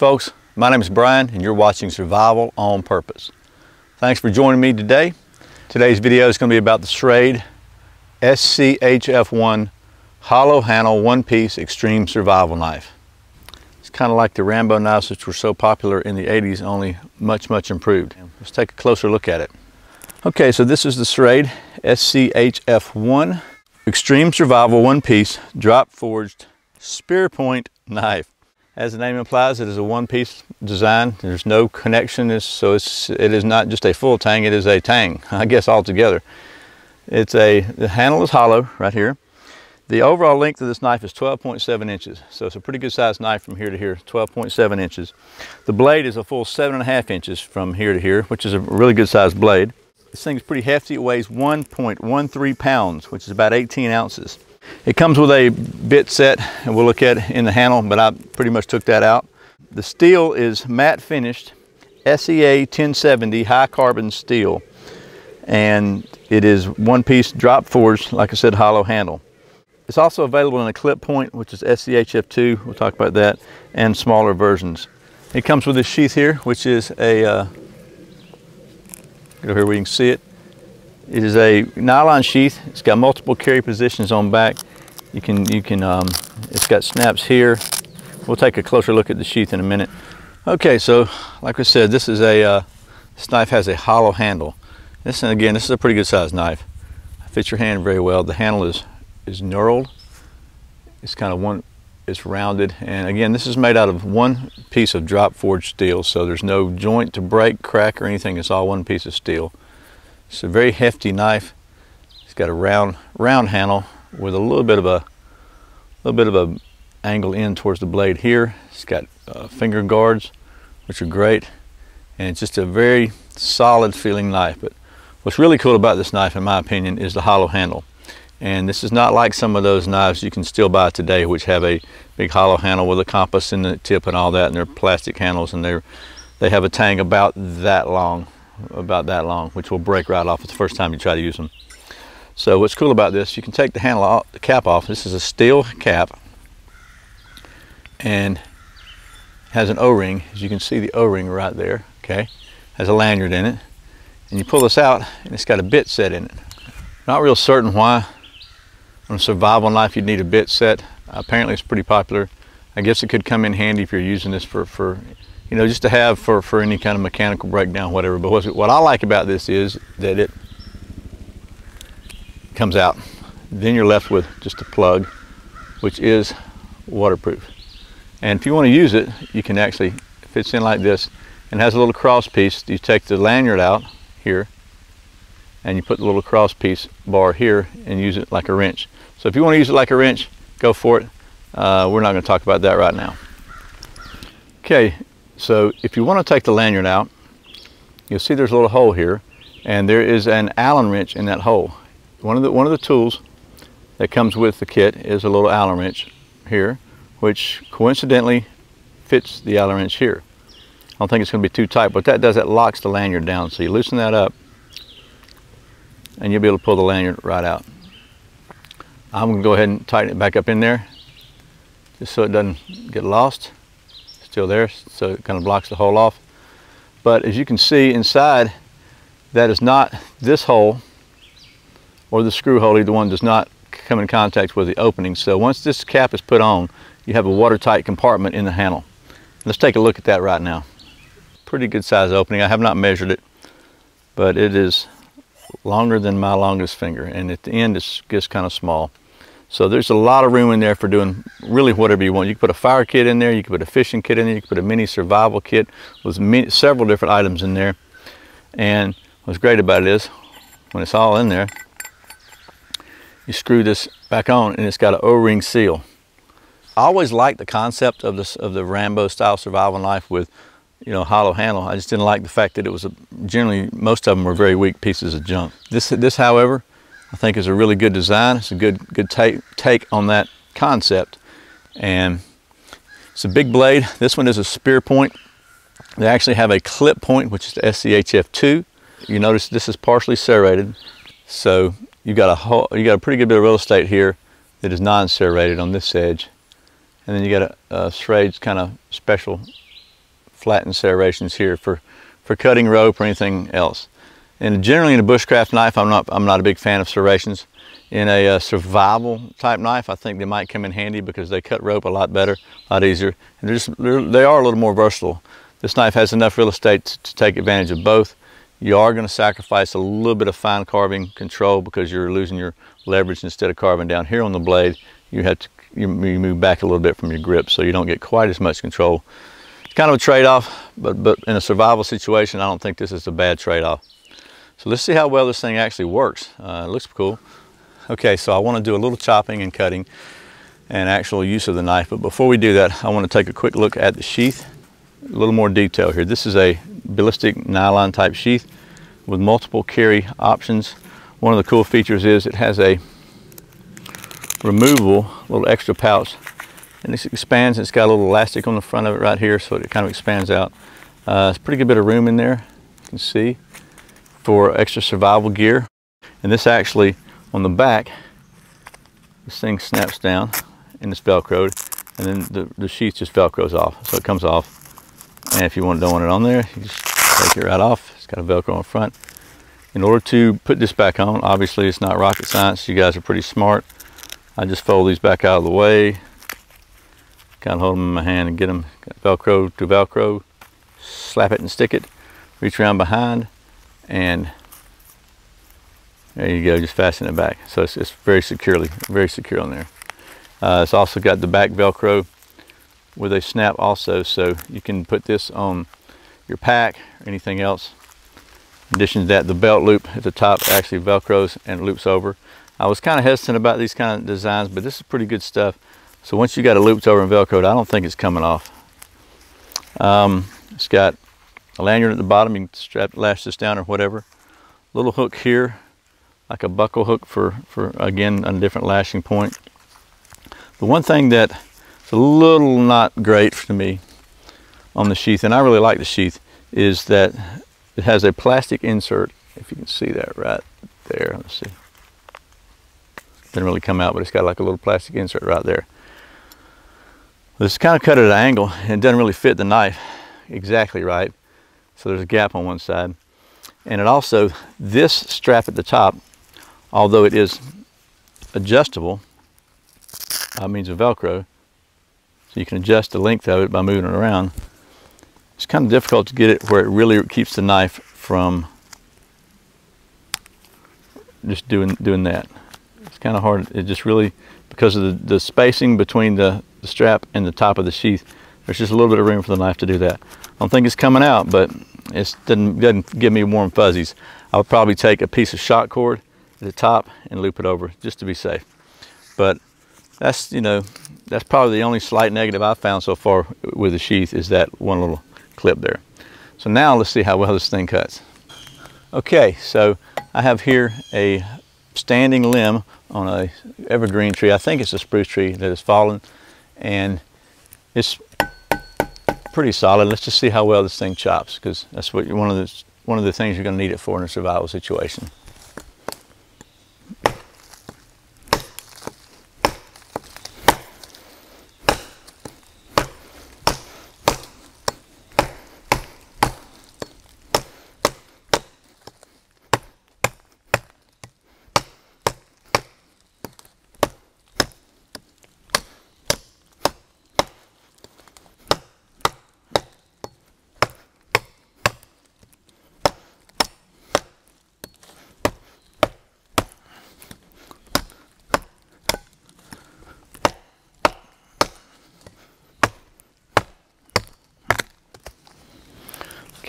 Folks, my name is Brian and you're watching Survival on Purpose. Thanks for joining me today. Today's video is going to be about the Schrade SCHF1 hollow handle one-piece extreme survival knife. It's kind of like the Rambo knives which were so popular in the 80s, only much improved. Let's take a closer look at it. Okay, so this is the Schrade SCHF1 extreme survival one-piece drop forged spear point knife. As the name implies, it is a one-piece design. There's no connection, so it is not just a full tang, it is a tang, I guess, altogether. The handle is hollow right here. The overall length of this knife is 12.7 inches, so it's a pretty good sized knife from here to here, 12.7 inches. The blade is a full 7.5 inches from here to here, which is a really good sized blade. This thing's pretty hefty. It weighs 1.13 pounds, which is about 18 ounces. It comes with a bit set, and we'll look at in the handle, but I pretty much took that out. The steel is matte finished SEA 1070 high carbon steel, and it is one piece drop forged, like I said, hollow handle. It's also available in a clip point, which is SCHF2, we'll talk about that, and smaller versions. It comes with this sheath here, which is a, go here where you can see it. It is a nylon sheath. It's got multiple carry positions on back. It's got snaps here. We'll take a closer look at the sheath in a minute. Okay, so like I said, this is a, this knife has a hollow handle. This is a pretty good sized knife. It fits your hand very well. The handle is knurled. It's kind of it's rounded. And again, this is made out of one piece of drop forged steel. So there's no joint to break, crack, or anything. It's all one piece of steel. It's a very hefty knife. It's got a round handle with a little bit of a angled end towards the blade here. It's got finger guards, which are great, and it's just a very solid feeling knife. But what's really cool about this knife, in my opinion, is the hollow handle. And this is not like some of those knives you can still buy today, which have a big hollow handle with a compass in the tip and all that, and they're plastic handles, and they have a tang about that long, which will break right off the first time you try to use them. So what's cool about this, you can take the handle off, the cap off. This is a steel cap and has an O-ring. As you can see, the O-ring right there, okay, has a lanyard in it, and you pull this out and it's got a bit set in it. Not real certain why on a survival knife you'd need a bit set. Apparently it's pretty popular. I guess it could come in handy if you're using this for you know, just to have for any kind of mechanical breakdown, whatever. But what I like about this is that it comes out. Then you're left with just a plug, which is waterproof. And if you want to use it, you can actually, it fits in like this and has a little cross piece. You take the lanyard out here and you put the little cross piece bar here and use it like a wrench. So if you want to use it like a wrench, go for it. We're not going to talk about that right now. Okay. So if you want to take the lanyard out, you'll see there's a little hole here, and there is an Allen wrench in that hole. One of the tools that comes with the kit is a little Allen wrench here, which coincidentally fits the Allen wrench here. I don't think it's going to be too tight, but that does, it locks the lanyard down. So you loosen that up, and you'll be able to pull the lanyard right out. I'm going to go ahead and tighten it back up in there, just so it doesn't get lost. Still there, so it kind of blocks the hole off. But as you can see inside, that is not this hole or the screw hole, either one does not come in contact with the opening. So once this cap is put on, you have a watertight compartment in the handle. Let's take a look at that right now. Pretty good size opening. I have not measured it, but it is longer than my longest finger, and at the end it's just kind of small. So there's a lot of room in there for doing really whatever you want. You can put a fire kit in there, you can put a fishing kit in there, you can put a mini survival kit with several different items in there. And what's great about it is, when it's all in there, you screw this back on and it's got an O-ring seal. I always liked the concept of the Rambo style survival knife with, you know, hollow handle. I just didn't like the fact that it was generally, most of them were very weak pieces of junk. This however, I think it's a really good design. It's a good take on that concept. And it's a big blade. This one is a spear point. They actually have a clip point, which is the SCHF2. You notice this is partially serrated. So you got a pretty good bit of real estate here that is non-serrated on this edge. And then you got a Schrade's kind of special flattened serrations here for cutting rope or anything else. And generally in a bushcraft knife, I'm not a big fan of serrations. In a survival type knife, I think they might come in handy because they cut rope a lot better, a lot easier. And they are a little more versatile. This knife has enough real estate to take advantage of both. You are going to sacrifice a little bit of fine carving control because you're losing your leverage. Instead of carving down here on the blade, you have to move back a little bit from your grip, so you don't get quite as much control. It's kind of a trade-off, but in a survival situation, I don't think this is a bad trade-off. So let's see how well this thing actually works. It looks cool. Okay, so I want to do a little chopping and cutting and actual use of the knife. But before we do that, I want to take a quick look at the sheath. A little more detail here. This is a ballistic nylon type sheath with multiple carry options. One of the cool features is it has a removable little extra pouch. And this expands. It's got a little elastic on the front of it right here, so it kind of expands out. It's a pretty good bit of room in there, you can see, for extra survival gear. And this actually, on the back, this thing snaps down and it's velcroed, and then the sheath just velcros off, so it comes off. And if you don't want it on there, you just take it right off. It's got a velcro on the front. In order to put this back on, obviously it's not rocket science. You guys are pretty smart. I just fold these back out of the way, kind of hold them in my hand and get them velcro to velcro, slap it and stick it, reach around behind, and there you go, just fasten it back. So it's very secure on there. It's also got the back velcro with a snap also, so you can put this on your pack or anything else. In addition to that, the belt loop at the top actually velcros and loops over. I was kind of hesitant about these kind of designs, but this is pretty good stuff. So once you got it looped over and velcroed, I don't think it's coming off. It's got a lanyard at the bottom. You can lash this down or whatever. Little hook here, like a buckle hook for again, a different lashing point. The one thing that a little not great to me on the sheath, and I really like the sheath, is that it has a plastic insert, if you can see that right there. Let's see. Didn't really come out, but it's got like a little plastic insert right there. This is kind of cut at an angle, and it doesn't really fit the knife exactly right, so there's a gap on one side. And it also, this strap at the top, although it is adjustable, that means a Velcro, so you can adjust the length of it by moving it around. It's kind of difficult to get it where it really keeps the knife from just doing that. It's kind of hard. It just really, because of the spacing between the strap and the top of the sheath, there's just a little bit of room for the knife to do that. I don't think it's coming out, but it doesn't give me warm fuzzies. I would probably take a piece of shot cord at the top and loop it over just to be safe. But that's, you know, that's probably the only slight negative I've found so far with the sheath, is that one little clip there. So now let's see how well this thing cuts. Okay, so I have here a standing limb on a evergreen tree. I think it's a spruce tree that has fallen, and it's pretty solid. Let's just see how well this thing chops, because that's what one of the things you're going to need it for in a survival situation.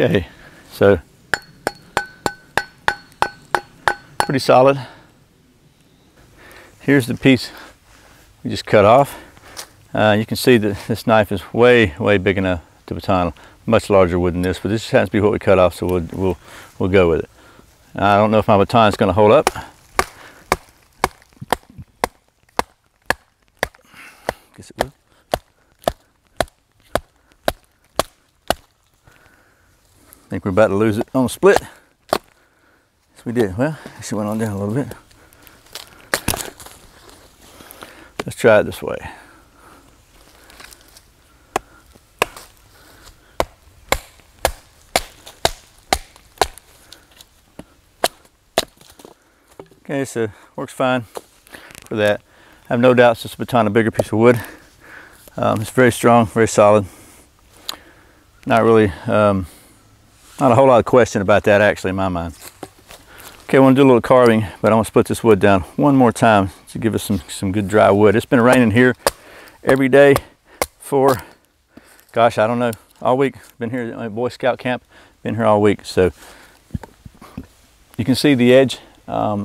Okay, so pretty solid. Here's the piece we just cut off. You can see that this knife is way big enough to baton, much larger wood than this, but this happens to be what we cut off, so we'll go with it. I don't know if my baton's going to hold up. Guess it will. I think we're about to lose it on a split. Yes, we did. Well, it went on down a little bit. Let's try it this way. Okay, so works fine for that. I have no doubts this will be on a bigger piece of wood. It's very strong, very solid. Not really, not a whole lot of question about that actually in my mind. Okay, I want to do a little carving, but I'm going to split this wood down one more time to give us some good dry wood. It's been raining here every day for, gosh, I don't know, all week. Been here at my Boy Scout camp, been here all week. So you can see the edge.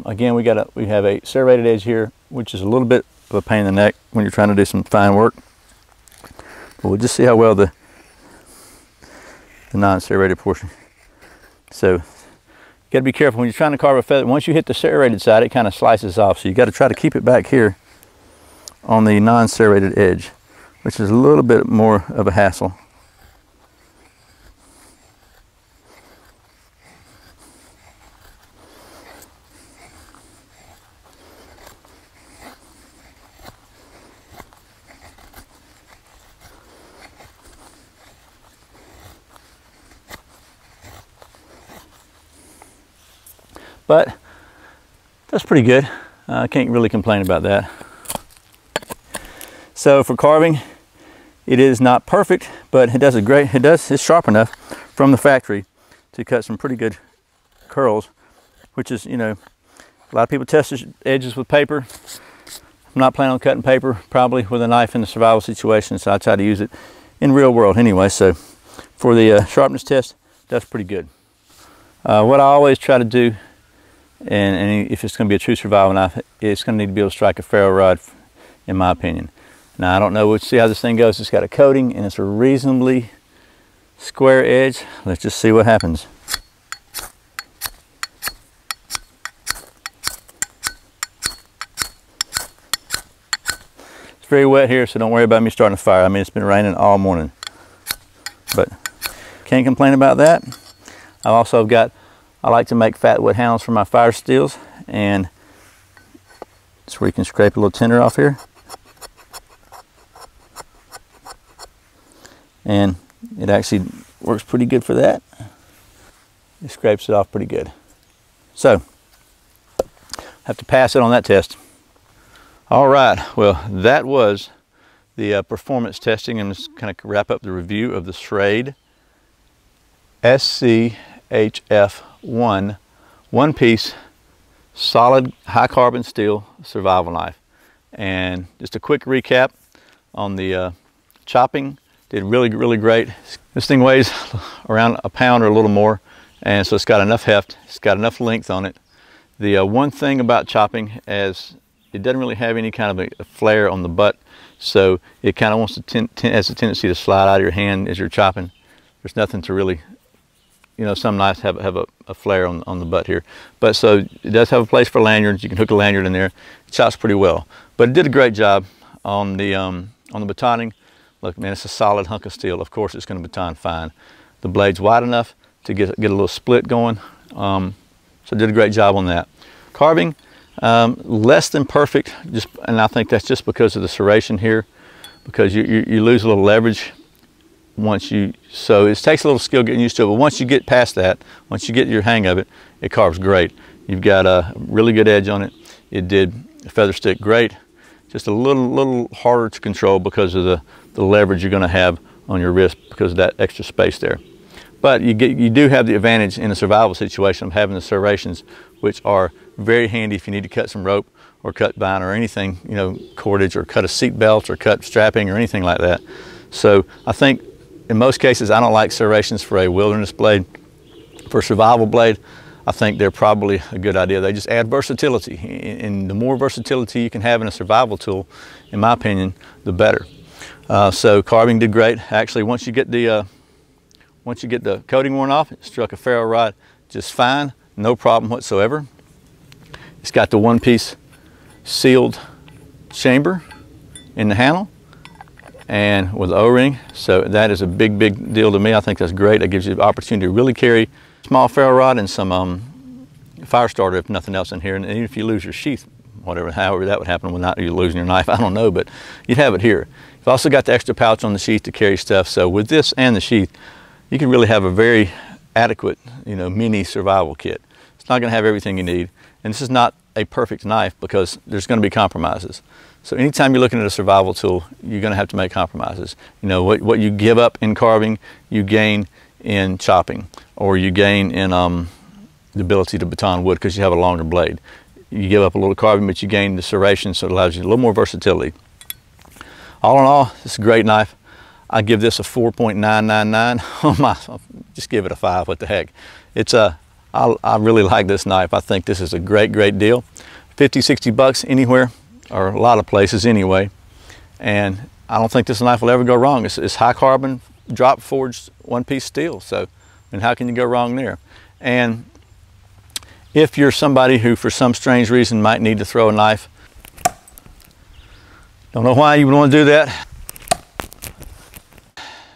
Again, we have a serrated edge here, which is a little bit of a pain in the neck when you're trying to do some fine work. But we'll just see how well the non-serrated portion. So you gotta be careful when you're trying to carve a feather. Once you hit the serrated side, it kind of slices off. So you gotta try to keep it back here on the non-serrated edge, which is a little bit more of a hassle. But that's pretty good. I can't really complain about that. So for carving, it is not perfect, but it does a great, it's sharp enough from the factory to cut some pretty good curls, which is, you know, a lot of people test their edges with paper. I'm not planning on cutting paper, probably with a knife in the survival situation, so I try to use it in real world anyway. So for the sharpness test, that's pretty good. What I always try to do, and if it's going to be a true survival knife, it's going to need to be able to strike a ferro rod, in my opinion. Now, I don't know, we'll see how this thing goes. It's got a coating, and it's a reasonably square edge. Let's just see what happens. It's very wet here, so don't worry about me starting a fire. I mean, it's been raining all morning, but can't complain about that. I've also got, I like to make fatwood hounds for my fire steels, and that's where you can scrape a little tinder off here. And it actually works pretty good for that. It scrapes it off pretty good. So, have to pass it on that test. All right, well, that was the performance testing, and just kind of wrap up the review of the Schrade SCHF1 one-piece solid high carbon steel survival knife. And just a quick recap on the chopping. Did really great. This thing weighs around a pound or a little more, and so it's got enough heft, it's got enough length on it. The one thing about chopping is it doesn't really have any kind of a flare on the butt, so it kind of wants to has a tendency to slide out of your hand as you're chopping. There's nothing to really, you know, some knives have a flare on the butt here. But so it does have a place for lanyards. You can hook a lanyard in there. It chops pretty well. But it did a great job on the batoning. Look, man, it's a solid hunk of steel. Of course, it's going to baton fine. The blade's wide enough to get a little split going. So it did a great job on that. Carving, less than perfect. And I think that's just because of the serration here, because you lose a little leverage. So it takes a little skill getting used to it, but once you get past that, once you get your hang of it, it carves great. You've got a really good edge on it. It did feather stick great. Just a little harder to control because of the leverage you're going to have on your wrist because of that extra space there. But you do have the advantage in a survival situation of having the serrations, which are very handy if you need to cut some rope or cut vine or anything, you know, cordage, or cut a seat belt or cut strapping or anything like that. So I think in most cases, I don't like serrations for a wilderness blade. For a survival blade, I think they're probably a good idea. They just add versatility, and the more versatility you can have in a survival tool, in my opinion, the better. So carving did great. Actually, once you get the coating worn off, it struck a ferro rod just fine, no problem whatsoever. It's got the one-piece sealed chamber in the handle, and with O-ring, so that is a big deal to me. I think that's great. That gives you the opportunity to really carry small ferro rod and some fire starter, if nothing else, in here. And even if you lose your sheath, whatever, however that would happen, without you losing your knife, I don't know, but you'd have it here. You've also got the extra pouch on the sheath to carry stuff. So with this and the sheath, you can really have a very adequate, you know, mini survival kit. It's not going to have everything you need, and this is not a perfect knife because there's going to be compromises. So anytime you're looking at a survival tool, you're going to have to make compromises. You know, what you give up in carving, you gain in chopping, or you gain in the ability to baton wood because you have a longer blade. You give up a little carving, but you gain the serration, so it allows you a little more versatility. All in all, it's a great knife. I give this a 4.999. Oh my, just give it a 5, what the heck. It's a, I really like this knife. I think this is a great, great deal. 50, 60 bucks anywhere, or a lot of places anyway. And I don't think this knife will ever go wrong. It's high carbon, drop forged, one-piece steel. So, and how can you go wrong there? And if you're somebody who, for some strange reason, might need to throw a knife, don't know why you would want to do that.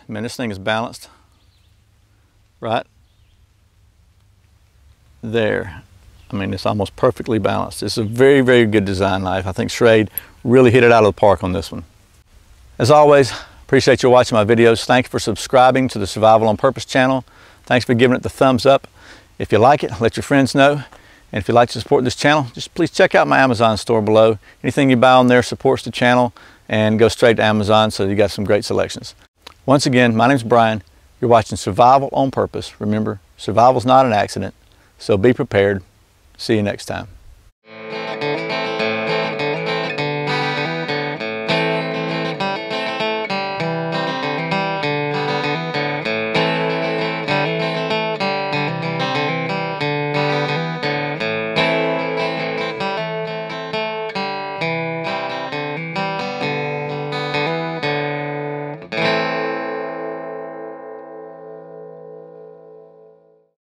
Man, this thing is balanced, right? There. I mean, it's almost perfectly balanced. It's a very, very good design knife. I think Schrade really hit it out of the park on this one. As always, appreciate you watching my videos. Thanks for subscribing to the Survival on Purpose channel. Thanks for giving it the thumbs up. If you like it, let your friends know. And if you'd like to support this channel, just please check out my Amazon store below. Anything you buy on there supports the channel and goes straight to Amazon, so you got some great selections. Once again, my name's Brian. You're watching Survival on Purpose. Remember, survival's not an accident, so be prepared. See you next time.